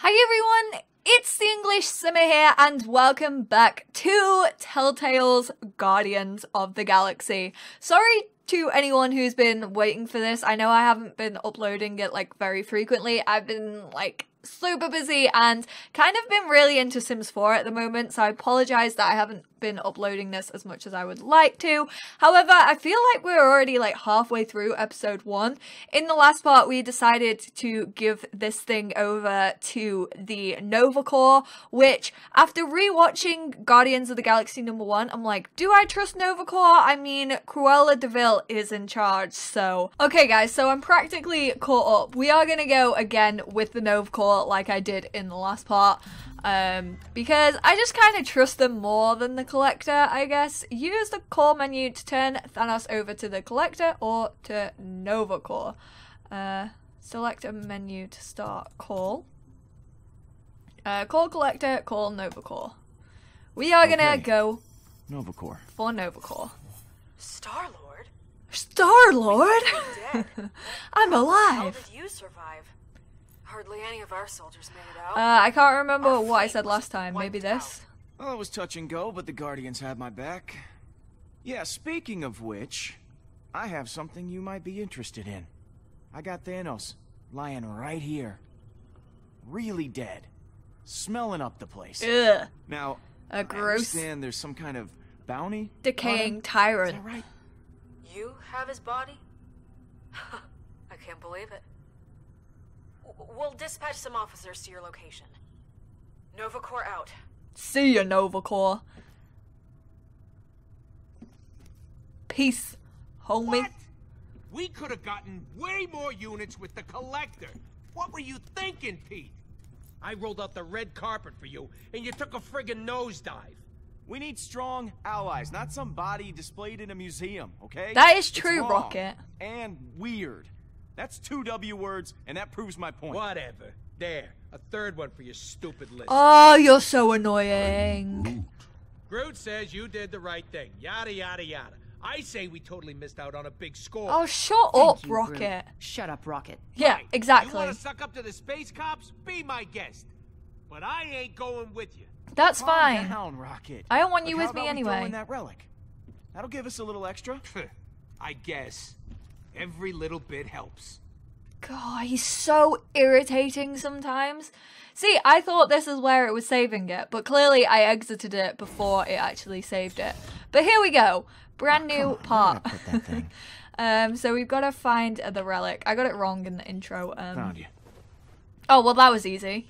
Hi everyone, it's the English Simmer here and welcome back to Telltale's Guardians of the Galaxy. Sorry to anyone who's been waiting for this, I know I haven't been uploading it like very frequently, I've been like super busy and kind of been really into Sims 4 at the moment, so I apologise that I haven't been uploading this as much as I would like to. However, I feel like we're already like halfway through episode 1. In the last part, we decided to give this thing over to the Nova Corps, which after rewatching Guardians of the Galaxy number 1, I'm like, do I trust Nova Corps? I mean, Cruella de Vil is in charge, so. Okay guys, so I'm practically caught up. We are gonna go again with the Nova Corps like I did in the last part. Because I just kind of trust them more than the Collector, I guess. Use the core menu to turn Thanos over to the Collector or to Nova Corps. Select a menu to start call. Call Collector, call Nova Corps. We are gonna go Nova Corps. For Nova Corps. Star-Lord? Star-Lord? I'm alive! How did you survive? Hardly any of our soldiers made it out. I can't remember what I said last time. Maybe this? Well, it was touch and go, but the Guardians had my back. Yeah, speaking of which, I have something you might be interested in. I got Thanos lying right here. Really dead. Smelling up the place. Ugh. Now, I understand there's some kind of bounty? Decaying tyrant. Is that right? You have his body? I can't believe it. We'll dispatch some officers to your location. Nova Corps out. See ya, Nova Corps. Peace, homie. What? We could have gotten way more units with the Collector. What were you thinking, Pete? I rolled out the red carpet for you, and you took a friggin' nosedive. We need strong allies, not some body displayed in a museum, okay? That is true, Rocket. And weird. That's 2 W words, and that proves my point. Whatever. There. A third one for your stupid list. Oh, you're so annoying. Groot says you did the right thing. Yada, yada, yada. I say we totally missed out on a big score. Oh, shut up, Rocket. Shut up, Rocket. Yeah, exactly. You want to suck up to the space cops? Be my guest. But I ain't going with you. That's fine. Calm down, Rocket. I don't want you with me anyway. How about we throw in that relic? That'll give us a little extra. I guess. Every little bit helps. God, he's so irritating sometimes. See, I thought this is where it was saving it, but clearly I exited it before it actually saved it. But here we go. Brand new part. So we've got to find the relic. I got it wrong in the intro. Found you. Oh, well, that was easy.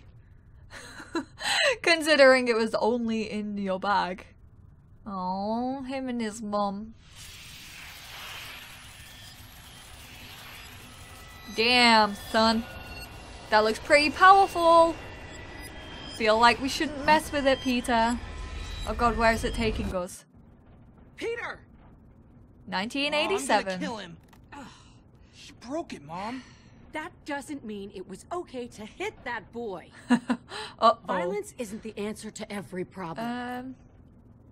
Considering it was only in your bag. Oh, him and his mum. Damn, son. That looks pretty powerful. Feel like we shouldn't mess with it, Peter. Oh god, where is it taking us? Peter! 1987. Oh, I'm gonna kill him. She broke it, Mom. That doesn't mean it was okay to hit that boy. Uh-oh. Violence isn't the answer to every problem.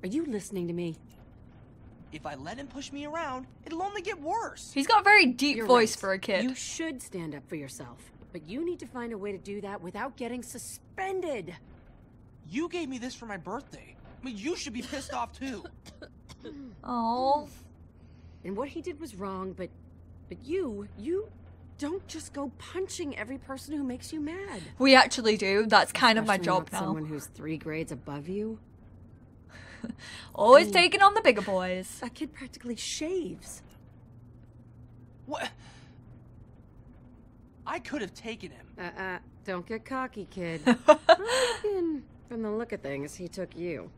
Are you listening to me? If I let him push me around, it'll only get worse. He's got a very deep voice for a kid. You should stand up for yourself, but you need to find a way to do that without getting suspended. You gave me this for my birthday. I mean, you should be pissed off too. Oh. And what he did was wrong, but you don't just go punching every person who makes you mad. We actually do. That's kind of my job now. Someone who's 3 grades above you. Always taking on the bigger boys. That kid practically shaves. What? I could have taken him. Don't get cocky, kid. From the look of things, he took you.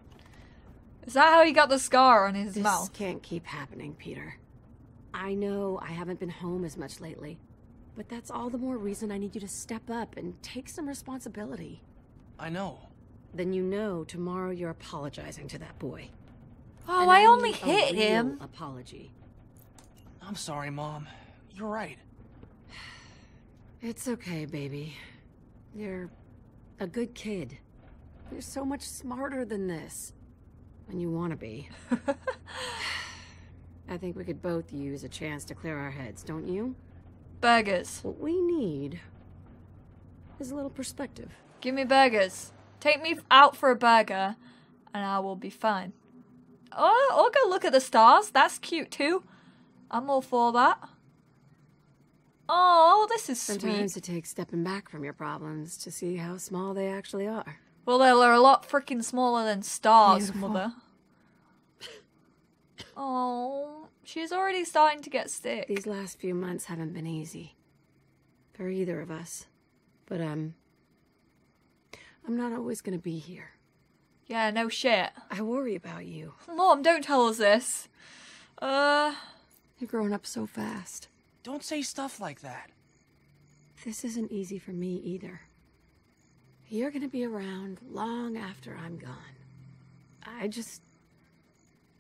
Is that how he got the scar on his mouth? This can't keep happening, Peter. I know I haven't been home as much lately, but that's all the more reason I need you to step up and take some responsibility. I know. Then you know tomorrow you're apologizing to that boy. Oh, and I only hit him. Apology. I'm sorry, Mom. You're right. It's okay, baby. You're a good kid. You're so much smarter than this. And you want to be. I think we could both use a chance to clear our heads, don't you? Burgers. What we need is a little perspective. Give me burgers. Take me out for a burger and I will be fine. Oh, I'll go look at the stars. That's cute too. I'm all for that. Oh, this is sweet. Sometimes it takes stepping back from your problems to see how small they actually are. Well, they're a lot freaking smaller than stars, beautiful. Mother. Oh, she's already starting to get sick. These last few months haven't been easy for either of us. But, I'm not always gonna be here. Yeah, no shit. I worry about you. Mom, don't tell us this. You're growing up so fast. Don't say stuff like that. This isn't easy for me either. You're gonna be around long after I'm gone. I just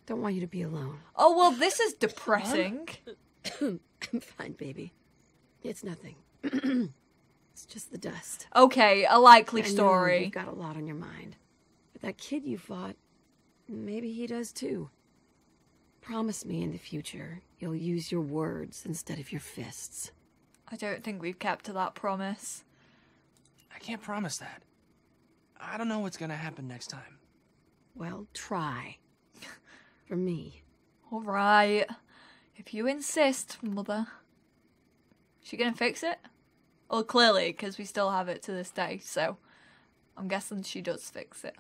don't want you to be alone. Oh, well, this is depressing. I'm fine, baby. It's nothing. It's just the dust. Okay, a likely story. You've got a lot on your mind. But that kid you fought, maybe he does too. Promise me in the future you'll use your words instead of your fists. I don't think we've kept to that promise. I can't promise that. I don't know what's gonna happen next time. Well, try. For me. All right. If you insist, Mother. Is she gonna fix it? Well, clearly, because we still have it to this day, so I'm guessing she does fix it.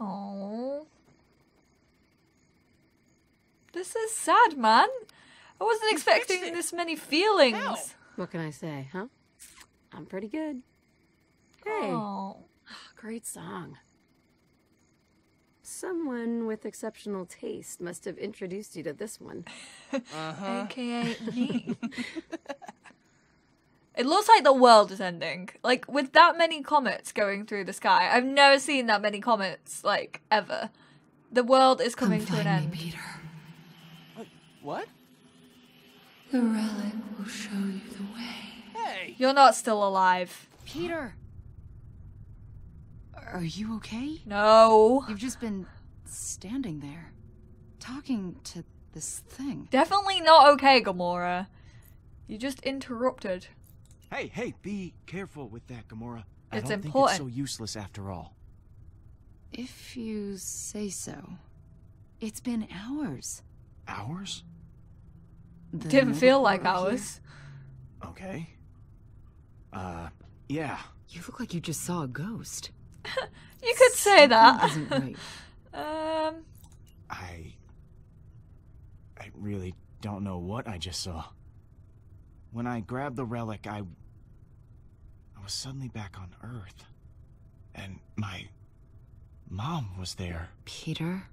Oh, this is sad, man. I wasn't expecting this many feelings. Ow. What can I say, huh? I'm pretty good. Hey, oh, great song. Someone with exceptional taste must have introduced you to this one. Uh-huh. AKA me. It looks like the world is ending. Like, with that many comets going through the sky, I've never seen that many comets, like, ever. The world is coming to an end. Come find me, Peter. What? The relic will show you the way. Hey! You're not still alive. Peter! Are you okay? No. You've just been standing there, talking to this thing. Definitely not okay, Gamora. You just interrupted. Hey, hey, be careful with that, Gamora. It's important. I don't think it's so useless after all. If you say so. It's been hours. Hours? Didn't feel like hours. Okay. Yeah. You look like you just saw a ghost. You could say that. Isn't right. I really don't know what I just saw. When I grabbed the relic, I was suddenly back on Earth. And my mom was there. Peter,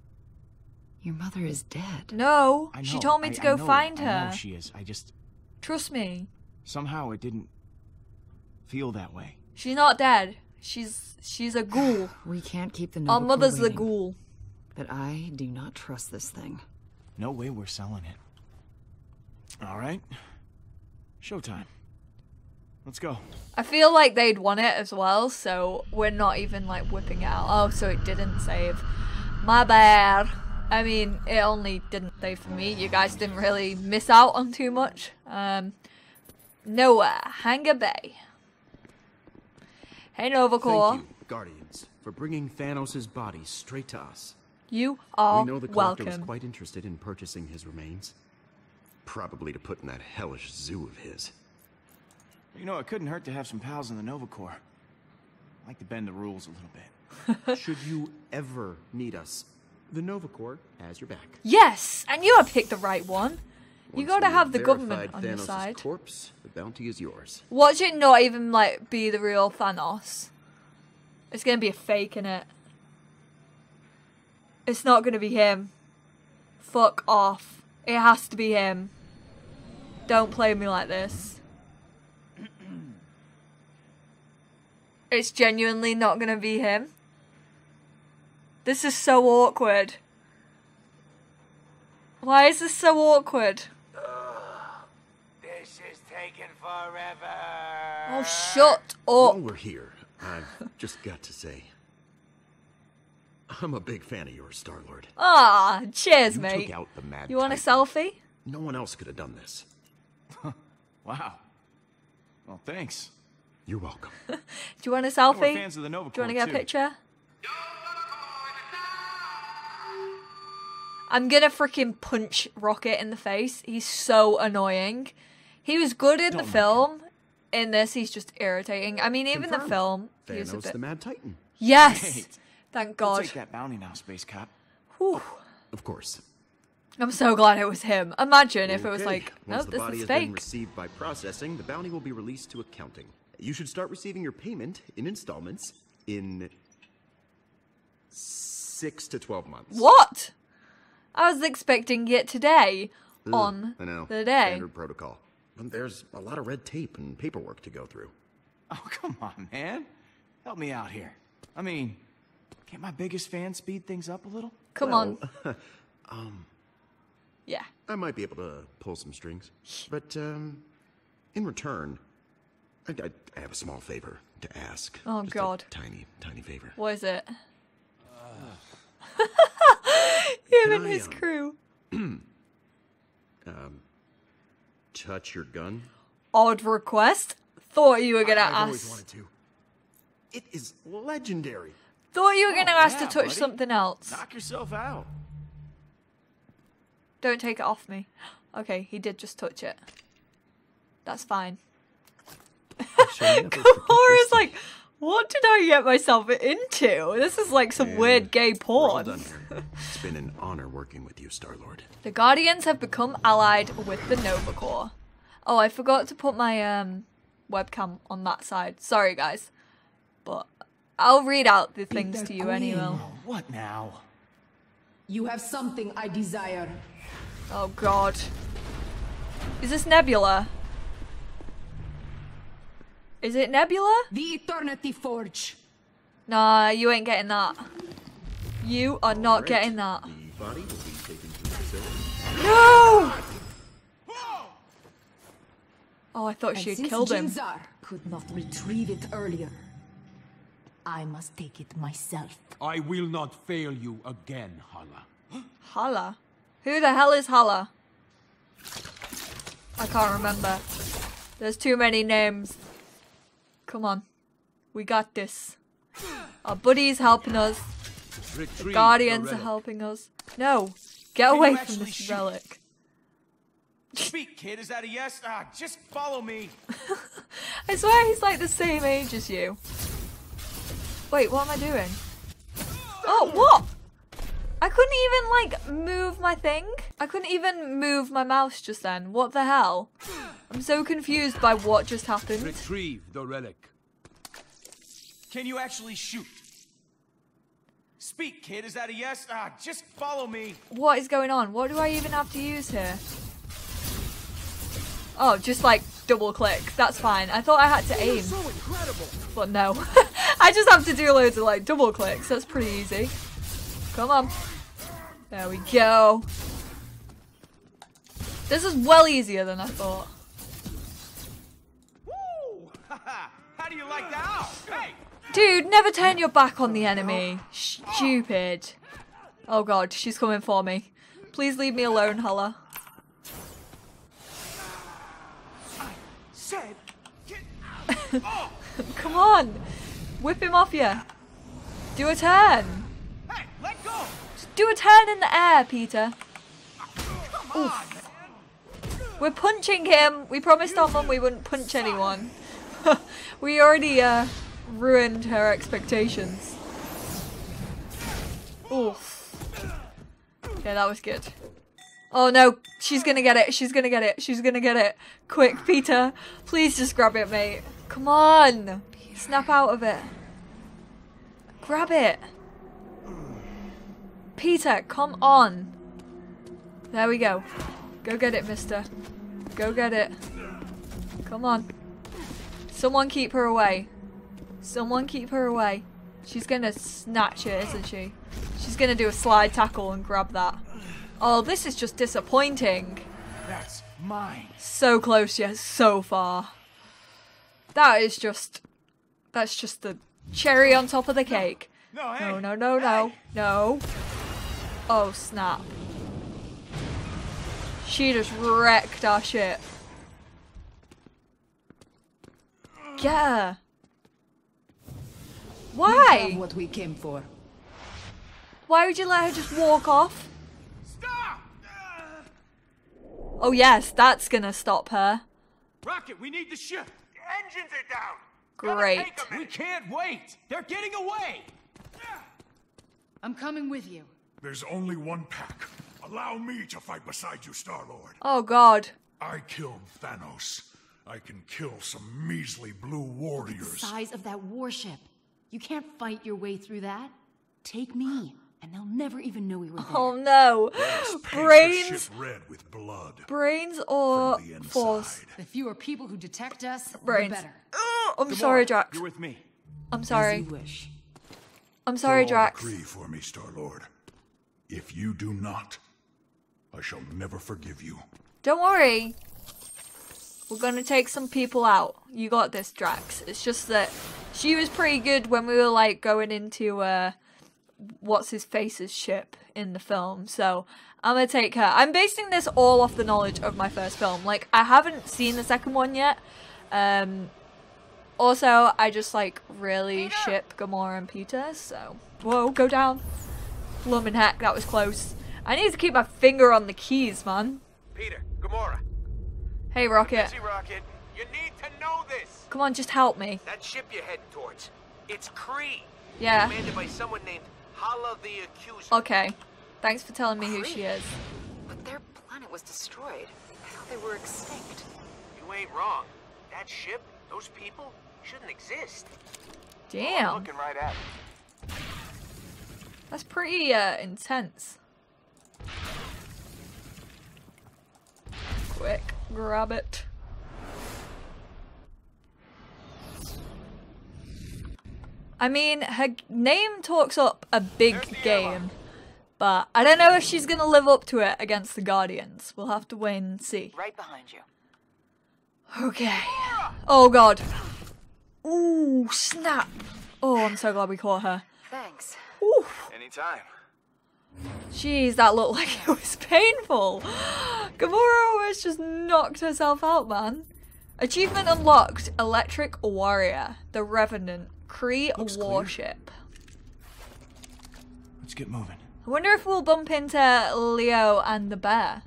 your mother is dead. No, I know, she told me to go find her. I know she is. I just... Trust me. Somehow it didn't feel that way. She's not dead. She's a ghoul. We can't keep the Nova Corps. Our mother's a ghoul. But I do not trust this thing. No way we're selling it. All right. Showtime. Let's go. I feel like they'd won it as well, so we're not even like whipping it out. Oh, so it didn't save. My bad. I mean, it only didn't save for me. You guys didn't really miss out on too much. Noah, Hangar Bay. Hey, Nova Corps. Thank you, Guardians, for bringing Thanos' body straight to us. You are welcome. We know the collector was quite interested in purchasing his remains. Probably to put in that hellish zoo of his. You know, it couldn't hurt to have some pals in the Nova Corps. I like to bend the rules a little bit. Should you ever need us, the Nova Corps has your back. Yes, I knew I picked the right one. You gotta have the government on your side. Corpse, the bounty is yours. Watch it not even, like, be the real Thanos. It's gonna be a fake, innit? It's not gonna be him. Fuck off. It has to be him. Don't play me like this. It's genuinely not gonna be him. This is so awkward. Why is this so awkward? This is taking forever. Oh, shut up. While we're here, I've just got to say, I'm a big fan of yours, Star-Lord. Ah, cheers, mate. You took out the mad titan. You want a selfie? No one else could have done this. Wow. Well, thanks. You're welcome. Do you want a selfie? We're fans of the Nova Corps. Do you want to get a picture? I'm gonna freaking punch Rocket in the face. He's so annoying. He was good in the film. In this, he's just irritating. I mean, even the film. Thanos, he was a bit... the Mad Titan. Yes. Right. Thank God. We'll take that bounty now, Space Cop. Whew. Of course. I'm so glad it was him. Imagine if it was like, no, this is fake. Been received by processing, the bounty will be released to accounting. You should start receiving your payment in installments in 6 to 12 months. What? I was expecting it today on the day. Standard protocol. And there's a lot of red tape and paperwork to go through. Oh, come on, man. Help me out here. I mean, can't my biggest fan speed things up a little? Come on. Yeah. I might be able to pull some strings. But in return, I have a small favor to ask. Oh, just God. A tiny, tiny favor. What is it? Him and his crew. Touch your gun? Odd request? Thought you were going to ask. I always wanted to. It is legendary. Thought you were going to ask to touch something else. Knock yourself out. Don't take it off me. Okay, he did just touch it. That's fine. Gamora's like, what did I get myself into? This is like some weird gay porn. Well done here. It's been an honor working with you, Star-Lord. The Guardians have become allied with the Nova Corps. Oh, I forgot to put my webcam on that side. Sorry, guys. But I'll read out the things to you anyway. What now? You have something I desire. Oh, God. Is this Nebula? Is it Nebula? The Eternity Forge. Nah, you ain't getting that. You are not getting that. The body will be taken to the facility. No! Oh, I thought she had killed him. Jinzar could not retrieve it earlier. I must take it myself. I will not fail you again, Hala. Hala? Who the hell is Hala? I can't remember. There's too many names. Come on. We got this. Our buddy's helping us. The Guardians are helping us. No! Get away from this relic. Speak, kid. Is that a yes? Ah, just follow me. I swear he's like the same age as you. Wait, what am I doing? Oh, what? I couldn't even, like, move my thing. I couldn't even move my mouse just then. What the hell? I'm so confused by what just happened. Retrieve the relic. Can you actually shoot? Speak, kid. Is that a yes? Ah, just follow me. What is going on? What do I even have to use here? Oh, just, like, double click. That's fine. I thought I had to aim. So incredible. But no. I just have to do loads of like double clicks. That's pretty easy. Come on. There we go. This is well easier than I thought. Woo! How do you like that? Hey! Dude, never turn your back on the enemy. Stupid. Oh God, she's coming for me. Please leave me alone, Hala. I said, get out. Come on. Whip him off you. Do a turn. Hey, let go. Just do a turn in the air, Peter. Come on, we're punching him. We promised our mum we wouldn't punch anyone. We already ruined her expectations. Oof. Okay, that was good. Oh no, she's gonna get it. She's gonna get it. She's gonna get it. Quick, Peter. Please just grab it, mate. Come on. Snap out of it. Grab it. Peter, come on. There we go. Go get it, mister. Go get it. Come on. Someone keep her away. Someone keep her away. She's gonna snatch it, isn't she? She's gonna do a slide tackle and grab that. Oh, this is just disappointing. That's mine. So close yet so far. That is just... that's just the cherry on top of the cake. No, hey, no. Oh, snap. She just wrecked our ship. Yeah. Why? We have what we came for. Why would you let her just walk off? Stop! Oh yes, that's gonna stop her. Rocket, we need the ship. The engines are down. Great. We can't wait. They're getting away. I'm coming with you. There's only one pack. Allow me to fight beside you, Star-Lord. Oh God. I killed Thanos. I can kill some measly blue warriors. The size of that warship. You can't fight your way through that. Take me, and they'll never even know we were there. Oh no. Brains red with blood. Brains or force. The fewer people who detect us, brains. The better. Oh, I'm sorry, Drax. You're with me. I'm sorry. As you wish. I'm sorry, Drax. Agree for me, Star-Lord. If you do not, I shall never forgive you. Don't worry. We're gonna take some people out. You got this, Drax. It's just that she was pretty good when we were like going into what's-his-face's ship in the film, so I'm gonna take her. I'm basing this all off the knowledge of my first film. Like, I haven't seen the second one yet. Also, I just like really ship Gamora and Peter, so... Whoa, go down. Bloomin' heck, that was close. I need to keep my finger on the keys, man. Peter, Gamora. Hey, Rocket. Busy, Rocket. You need to know this. Come on, just help me. That ship you're heading towards, it's Kree. Yeah. Commanded by someone named Hala the Accuser. Okay. Thanks for telling me Kree? Who she is. But their planet was destroyed. I thought they were extinct. You ain't wrong. That ship, those people, shouldn't exist. Damn. Oh, I'm looking right at it. That's pretty intense. Quick. Grab it. I mean, her name talks up a big game, but I don't know if she's gonna live up to it against the Guardians. We'll have to wait and see. Right behind you. Okay. Oh God. Ooh, snap. Oh, I'm so glad we caught her. Thanks. Ooh. Anytime. Jeez, that looked like it was painful. Gamora almost just knocked herself out, man. Achievement unlocked, Electric Warrior, The Revenant, Kree Warship. Clear. Let's get moving. I wonder if we'll bump into Leo and the bear.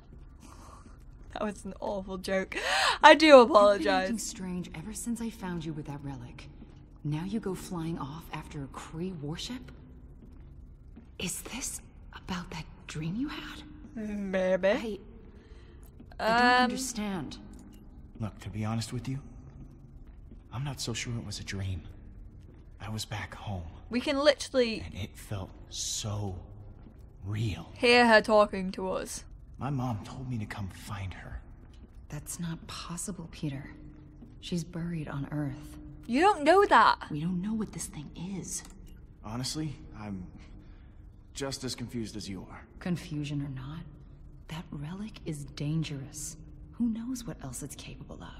That was an awful joke. I do apologize. I've been acting strange ever since I found you with that relic. Now you go flying off after a Kree warship? Is this about that dream you had? Maybe. I don't understand. Look, to be honest with you, I'm not so sure it was a dream. I was back home. We can literally... And it felt so real. Hear her talking to us. My mom told me to come find her. That's not possible, Peter. She's buried on Earth. You don't know that. We don't know what this thing is. Honestly, I'm... just as confused as you are. Confusion or not, that relic is dangerous. Who knows what else it's capable of?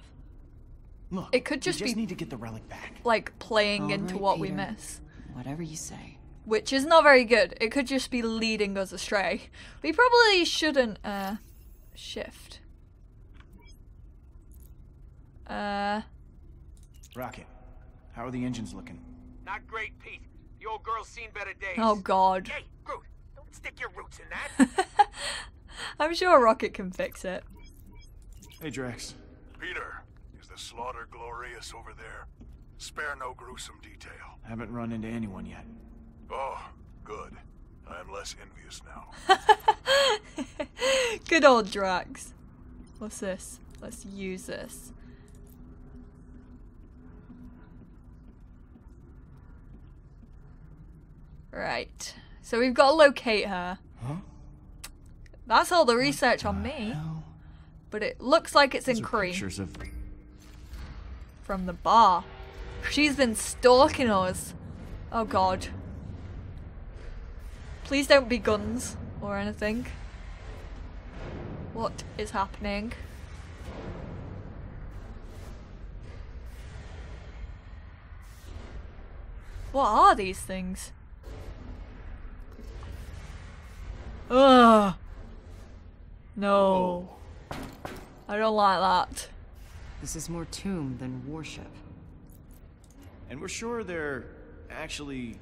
Look, it could just need to get the relic back. Like playing all into right, what Peter, we miss. Whatever you say. Which is not very good. It could just be leading us astray. We probably shouldn't shift. Rocket, how are the engines looking? Not great, Pete. The old girl's seen better days. Oh God. Hey, Groot, don't stick your roots in that. I'm sure Rocket can fix it. Hey, Drax. Peter, is the slaughter glorious over there? Spare no gruesome detail. I haven't run into anyone yet. Oh, good. I am less envious now. Good old Drax. What's this? Let's use this. Right, so we've got to locate her. Huh? That's all the research on me. Hell? But it looks like it's in Kree. From the bar. She's been stalking us. Oh God. Please don't be guns or anything. What is happening? What are these things? Ugh. No. I don't like that. This is more tomb than warship. And we're sure they're actually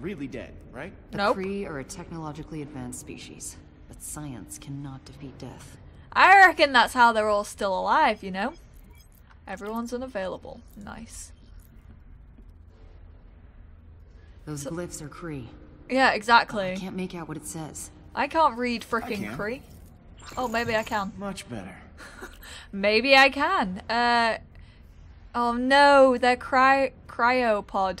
really dead, right? Nope. The Kree are a technologically advanced species, but science cannot defeat death. I reckon that's how they're all still alive, you know? Everyone's unavailable. Nice. Those glyphs are Kree. Yeah, exactly. I can't make out what it says. I can't read frickin' Kree. Oh, maybe I can. Much better. Maybe I can. Oh no, they're cryopod.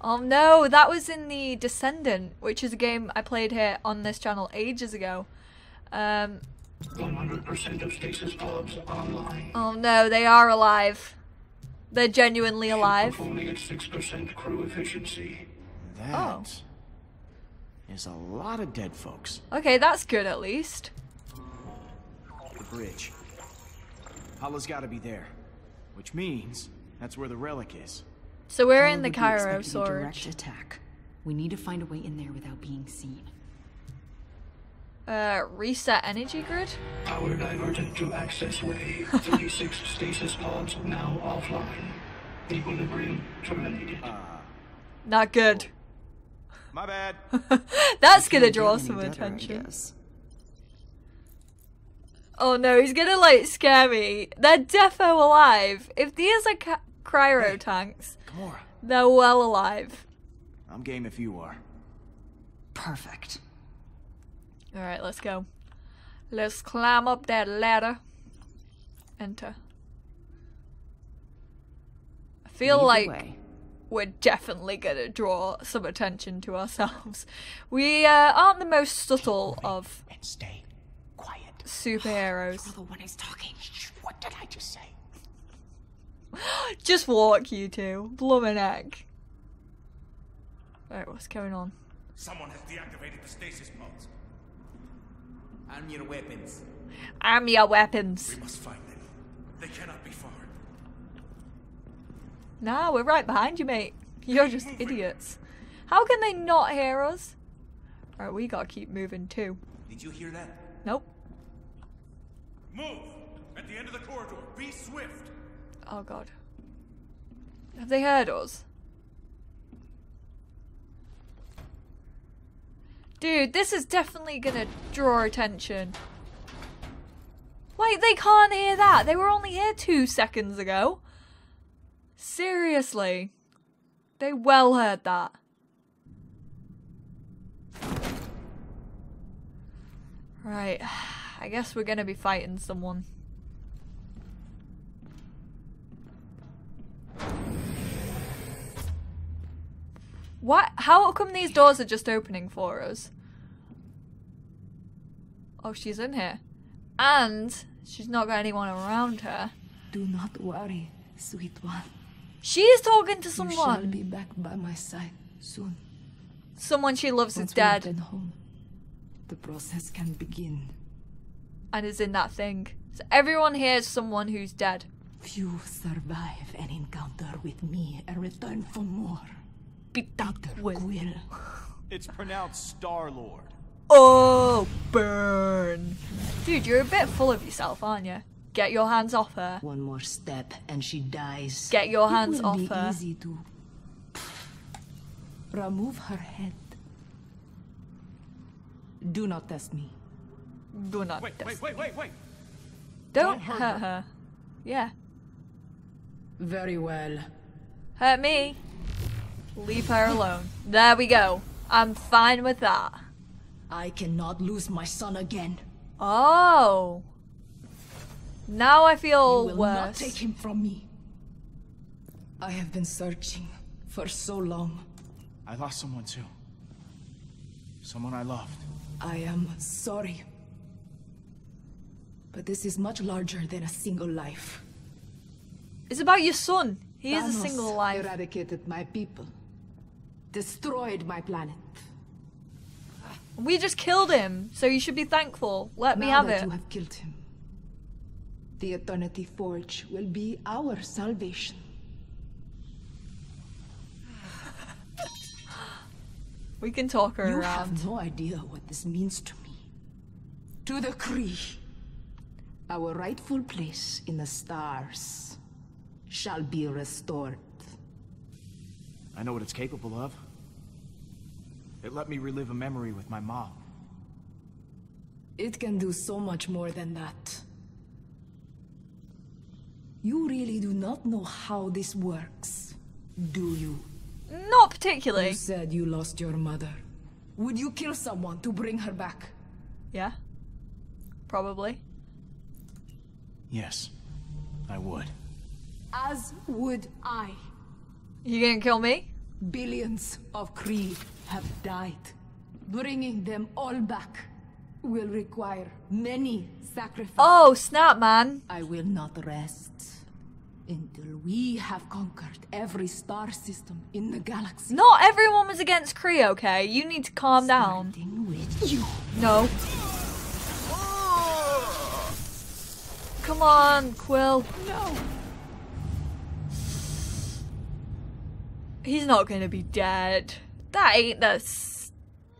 Oh no, that was in The Descendant, which is a game I played here on this channel ages ago. 100% of stasis pods online. Oh no, they are alive. They're genuinely alive. Only at 6% crew efficiency. Oh. There's a lot of dead folks. Okay, that's good at least. The bridge. Hala's gotta be there. Which means that's where the relic is. So we're in the Cairo storage. Attack. We need to find a way in there without being seen. Reset energy grid? Power diverted to access way. 36 stasis pods now offline. Equilibrium terminated. Not good. My bad. That's gonna draw some attention. Oh no, he's gonna like scare me. They're defo alive. If these are cryo tanks, Gamora, they're well alive. I'm game if you are. Perfect. Alright, let's go. Let's climb up that ladder. Enter. I feel like we're definitely gonna draw some attention to ourselves. We aren't the most subtle of superheroes. You're the one who's talking. What did I just say? Just walk, you two. Bloomin' egg. Alright, what's going on? Someone has deactivated the stasis pods. Arm your weapons. Arm your weapons. We must find them. They cannot be far. Nah, we're right behind you, mate. You're just idiots. How can they not hear us? Alright, we gotta keep moving too. Did you hear that? Nope. Move! At the end of the corridor, be swift! Oh god. Have they heard us? Dude, this is definitely gonna draw attention. Wait, they can't hear that! They were only here 2 seconds ago! Seriously. They well heard that. Right, I guess we're gonna be fighting someone. What? How come these doors are just opening for us? Oh, she's in here. And she's not got anyone around her. Do not worry, sweet one. She is talking to someone. You shall be back by my side soon. Someone she loves is dead. Home, the process can begin. And is in that thing. So everyone here is someone who's dead. Few survive an encounter with me and return for more. Peter Quill. It's pronounced Star-Lord. Oh, burn. Dude, you're a bit full of yourself, aren't you? Get your hands off her. One more step and she dies. Get your hands off her. Easy to remove her head. Do not test me. Do not test me. Wait. Don't hurt her. Yeah. Very well. Hurt me. Leave her alone. There we go. I'm fine with that. I cannot lose my son again. Oh. Now I feel worse. You will not take him from me. I have been searching for so long. I lost someone too. Someone I loved. I am sorry. But this is much larger than a single life. It's about your son. He is a single life. Thanos eradicated my people. Destroyed my planet. We just killed him, so you should be thankful. Let me have it. Now that you have killed him, the Eternity Forge will be our salvation. We can talk her around. You have no idea what this means to me. To the Kree, our rightful place in the stars shall be restored. I know what it's capable of. It let me relive a memory with my mom. It can do so much more than that. You really do not know how this works, do you? Not particularly. You said you lost your mother. Would you kill someone to bring her back? Yeah. Probably. Yes, I would. As would I. You gonna kill me? Billions of Kree have died. Bringing them all back will require many sacrifices. Oh, snap, man. I will not rest until we have conquered every star system in the galaxy. Not everyone was against Kree, okay? You need to calm down. With you. No. Oh. Come on, Quill. No. He's not gonna be dead. That ain't the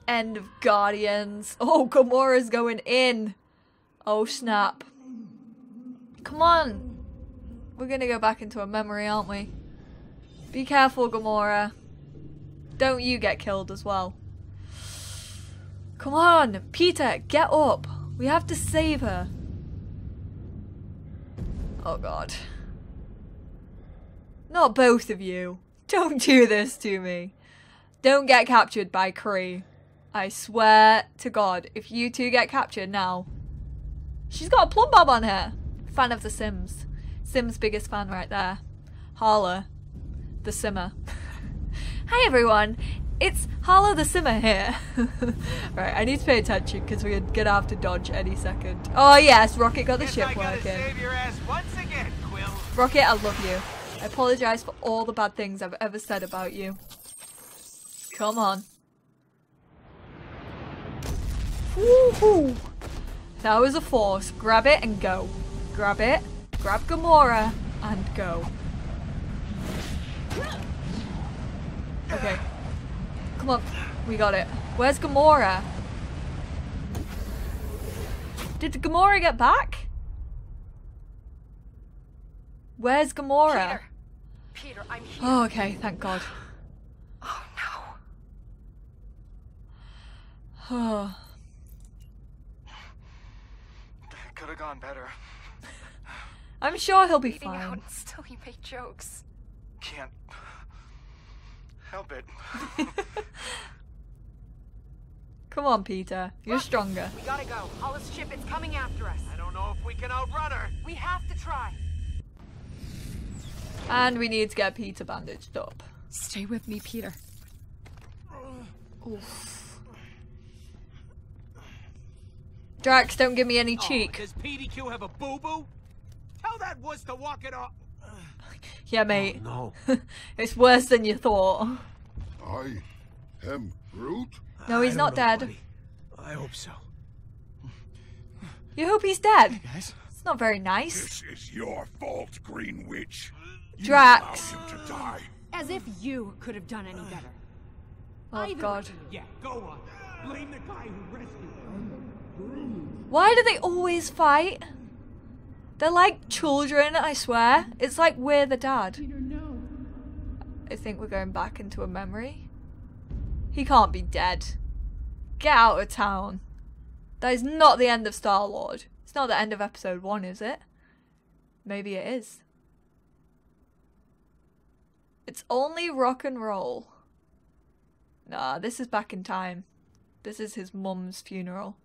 end of Guardians. Oh, Gamora's going in. Oh, snap. Come on. We're gonna go back into a memory, aren't we? Be careful, Gamora. Don't you get killed as well. Come on, Peter, get up. We have to save her. Oh, God. Not both of you. Don't do this to me. Don't get captured by Kree. I swear to God, if you two get captured now. She's got a plumb bob on her. Fan of The Sims. Sims' biggest fan right there. Hala, the Simmer. Hi everyone, it's Hala the Simmer here. Right, I need to pay attention because we're gonna have to dodge any second. Oh yes, Rocket got the ship working. Save your ass once again, Quill. Rocket, I love you. I apologize for all the bad things I've ever said about you. Come on. Woohoo! That was a force. Grab it and go. Grab it. Grab Gamora and go. Okay. Come on. We got it. Where's Gamora? Did Gamora get back? Where's Gamora? Peter, I'm here. Oh, okay. Thank God. Oh, no. Oh. Could have gone better. I'm sure he'll be fine. Out and still you make jokes. Can't help it. Come on, Peter. You're stronger. We gotta go. Hala's ship is coming after us. I don't know if we can outrun her. We have to try. And we need to get Peter bandaged up. Stay with me, Peter. Oof. Drax, don't give me any cheek. Does PDQ have a boo-boo? Tell that was to walk it off. Yeah, mate. Oh, no. It's worse than you thought. I am Groot? No, he's not dead. Buddy. I hope so. You hope he's dead? Hey, guys. It's not very nice. This is your fault, Green Witch. Drax. Him to die. As if you could have done any better. Oh, God. Yeah, go on. Blame the guy who rescued him. Why do they always fight? They're like children, I swear. It's like we're the dad. Peter, no. I think we're going back into a memory. He can't be dead. Get out of town. That is not the end of Star-Lord. It's not the end of episode 1, is it? Maybe it is. It's only rock and roll. Nah, this is back in time. This is his mum's funeral.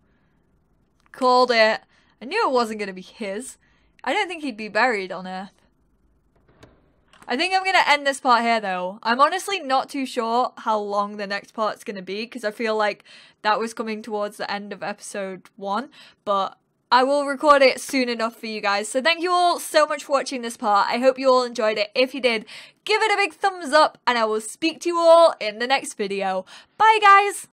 Called it. I knew it wasn't going to be his. I don't think he'd be buried on Earth. I think I'm going to end this part here, though. I'm honestly not too sure how long the next part's going to be, because I feel like that was coming towards the end of episode 1, but I will record it soon enough for you guys. So thank you all so much for watching this part. I hope you all enjoyed it. If you did, give it a big thumbs up, and I will speak to you all in the next video. Bye, guys!